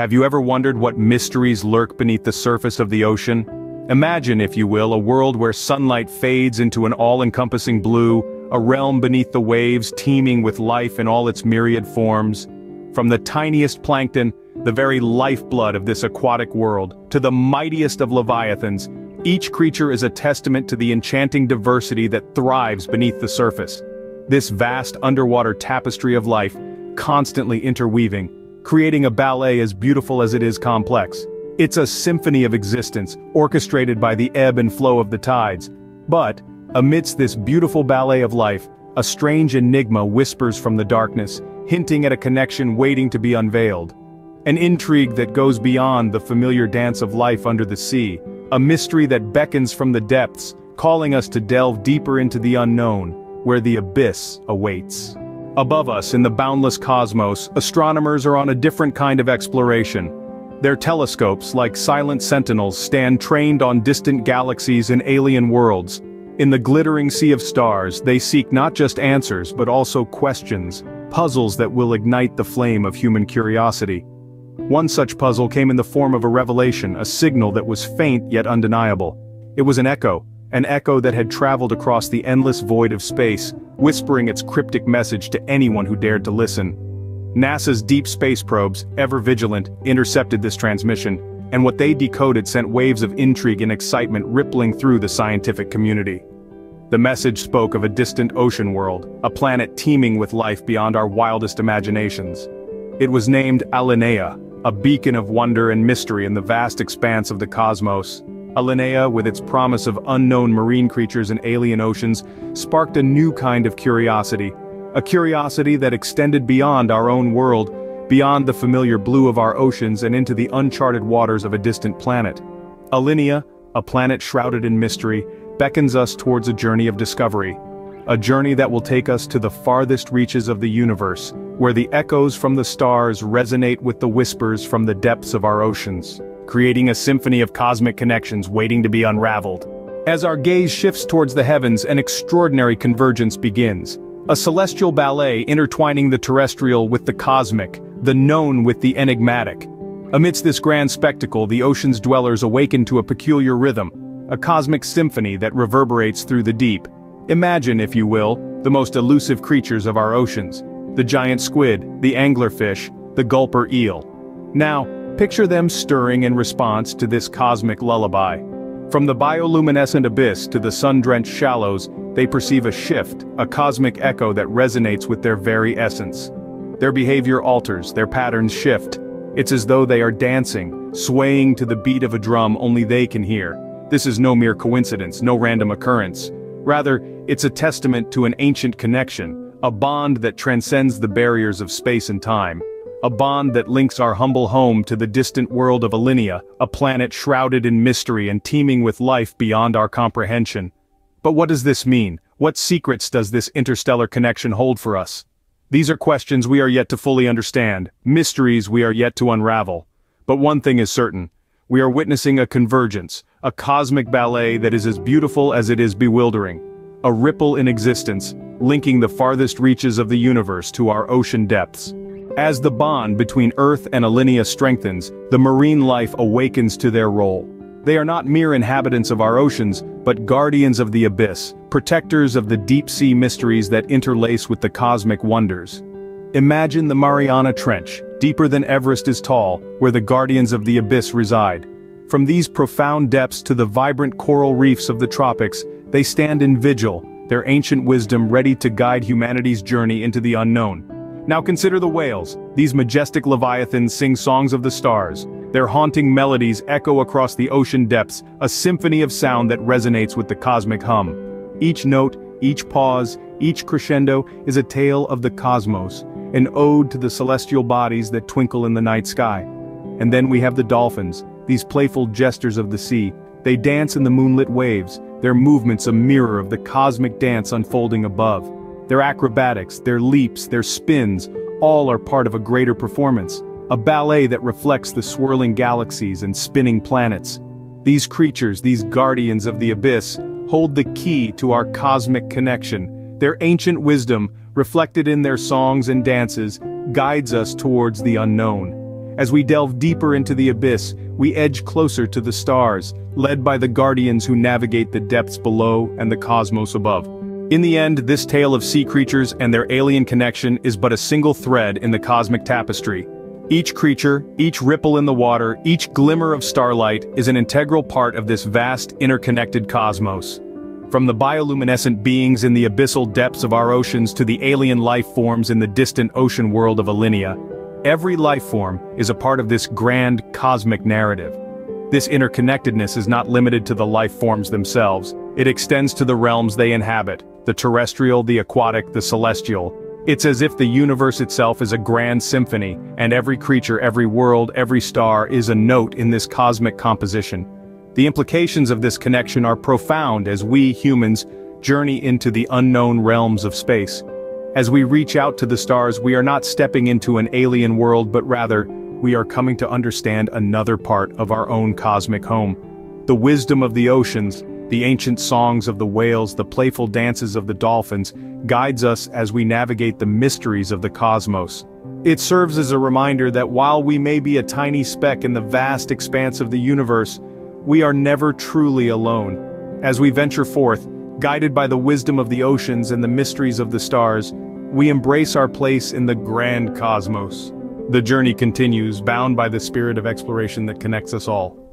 Have you ever wondered what mysteries lurk beneath the surface of the ocean? Imagine, if you will, a world where sunlight fades into an all-encompassing blue, a realm beneath the waves teeming with life in all its myriad forms. From the tiniest plankton, the very lifeblood of this aquatic world, to the mightiest of leviathans, each creature is a testament to the enchanting diversity that thrives beneath the surface. This vast underwater tapestry of life, constantly interweaving, creating a ballet as beautiful as it is complex. It's a symphony of existence, orchestrated by the ebb and flow of the tides. But, amidst this beautiful ballet of life, a strange enigma whispers from the darkness, hinting at a connection waiting to be unveiled. An intrigue that goes beyond the familiar dance of life under the sea, a mystery that beckons from the depths, calling us to delve deeper into the unknown, where the abyss awaits. Above us in the boundless cosmos, astronomers are on a different kind of exploration. Their telescopes, like silent sentinels, stand trained on distant galaxies and alien worlds. In the glittering sea of stars, they seek not just answers but also questions, puzzles that will ignite the flame of human curiosity. One such puzzle came in the form of a revelation, a signal that was faint yet undeniable. It was an echo that had traveled across the endless void of space, whispering its cryptic message to anyone who dared to listen. NASA's deep space probes, ever vigilant, intercepted this transmission, and what they decoded sent waves of intrigue and excitement rippling through the scientific community. The message spoke of a distant ocean world, a planet teeming with life beyond our wildest imaginations. It was named Allinea, a beacon of wonder and mystery in the vast expanse of the cosmos. Allinea, with its promise of unknown marine creatures and alien oceans, sparked a new kind of curiosity, a curiosity that extended beyond our own world, beyond the familiar blue of our oceans and into the uncharted waters of a distant planet. Allinea, a planet shrouded in mystery, beckons us towards a journey of discovery, a journey that will take us to the farthest reaches of the universe, where the echoes from the stars resonate with the whispers from the depths of our oceans, creating a symphony of cosmic connections waiting to be unraveled. As our gaze shifts towards the heavens, an extraordinary convergence begins. A celestial ballet intertwining the terrestrial with the cosmic, the known with the enigmatic. Amidst this grand spectacle, the ocean's dwellers awaken to a peculiar rhythm, a cosmic symphony that reverberates through the deep. Imagine, if you will, the most elusive creatures of our oceans: the giant squid, the anglerfish, the gulper eel. Now, picture them stirring in response to this cosmic lullaby. From the bioluminescent abyss to the sun-drenched shallows, they perceive a shift, a cosmic echo that resonates with their very essence. Their behavior alters, their patterns shift. It's as though they are dancing, swaying to the beat of a drum only they can hear. This is no mere coincidence, no random occurrence. Rather, it's a testament to an ancient connection, a bond that transcends the barriers of space and time. A bond that links our humble home to the distant world of Allinea, a planet shrouded in mystery and teeming with life beyond our comprehension. But what does this mean? What secrets does this interstellar connection hold for us? These are questions we are yet to fully understand, mysteries we are yet to unravel. But one thing is certain: we are witnessing a convergence, a cosmic ballet that is as beautiful as it is bewildering. A ripple in existence, linking the farthest reaches of the universe to our ocean depths. As the bond between Earth and Allinea strengthens, the marine life awakens to their role. They are not mere inhabitants of our oceans, but guardians of the abyss, protectors of the deep-sea mysteries that interlace with the cosmic wonders. Imagine the Mariana Trench, deeper than Everest is tall, where the guardians of the abyss reside. From these profound depths to the vibrant coral reefs of the tropics, they stand in vigil, their ancient wisdom ready to guide humanity's journey into the unknown. Now consider the whales. These majestic leviathans sing songs of the stars. Their haunting melodies echo across the ocean depths, a symphony of sound that resonates with the cosmic hum. Each note, each pause, each crescendo is a tale of the cosmos, an ode to the celestial bodies that twinkle in the night sky. And then we have the dolphins, these playful jesters of the sea. They dance in the moonlit waves, their movements a mirror of the cosmic dance unfolding above. Their acrobatics, their leaps, their spins, all are part of a greater performance, a ballet that reflects the swirling galaxies and spinning planets. These creatures, these guardians of the abyss, hold the key to our cosmic connection. Their ancient wisdom, reflected in their songs and dances, guides us towards the unknown. As we delve deeper into the abyss, we edge closer to the stars, led by the guardians who navigate the depths below and the cosmos above. In the end, this tale of sea creatures and their alien connection is but a single thread in the cosmic tapestry. Each creature, each ripple in the water, each glimmer of starlight is an integral part of this vast, interconnected cosmos. From the bioluminescent beings in the abyssal depths of our oceans to the alien life forms in the distant ocean world of Alenia, every life form is a part of this grand, cosmic narrative. This interconnectedness is not limited to the life forms themselves, it extends to the realms they inhabit, the terrestrial, the aquatic, the celestial. It's as if the universe itself is a grand symphony, and every creature, every world, every star is a note in this cosmic composition. The implications of this connection are profound as we, humans, journey into the unknown realms of space. As we reach out to the stars, we are not stepping into an alien world, but rather, we are coming to understand another part of our own cosmic home. The wisdom of the oceans, the ancient songs of the whales, the playful dances of the dolphins, guides us as we navigate the mysteries of the cosmos. It serves as a reminder that while we may be a tiny speck in the vast expanse of the universe, we are never truly alone. As we venture forth, guided by the wisdom of the oceans and the mysteries of the stars, we embrace our place in the grand cosmos. The journey continues, bound by the spirit of exploration that connects us all.